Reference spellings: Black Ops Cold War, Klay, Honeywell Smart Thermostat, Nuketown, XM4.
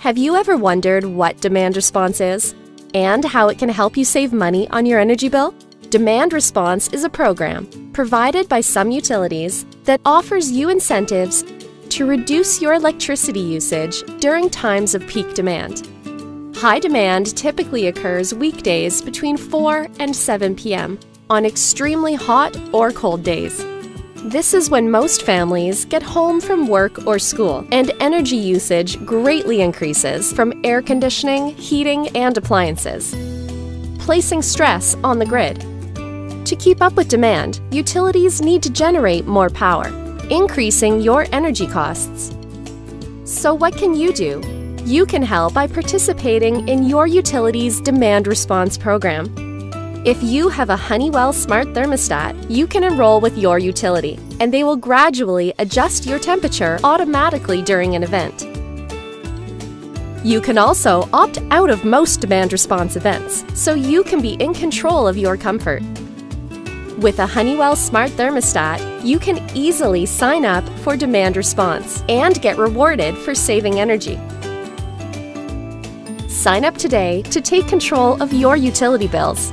Have you ever wondered what demand response is and how it can help you save money on your energy bill? Demand response is a program provided by some utilities that offers you incentives to reduce your electricity usage during times of peak demand. High demand typically occurs weekdays between 4 and 7 p.m. on extremely hot or cold days. This is when most families get home from work or school, and energy usage greatly increases from air conditioning, heating, and appliances, placing stress on the grid. To keep up with demand, utilities need to generate more power, increasing your energy costs. So what can you do? You can help by participating in your utility's demand response program. If you have a Honeywell Smart Thermostat, you can enroll with your utility, and they will gradually adjust your temperature automatically during an event. You can also opt out of most demand response events, so you can be in control of your comfort. With a Honeywell Smart Thermostat, you can easily sign up for demand response and get rewarded for saving energy. Sign up today to take control of your utility bills.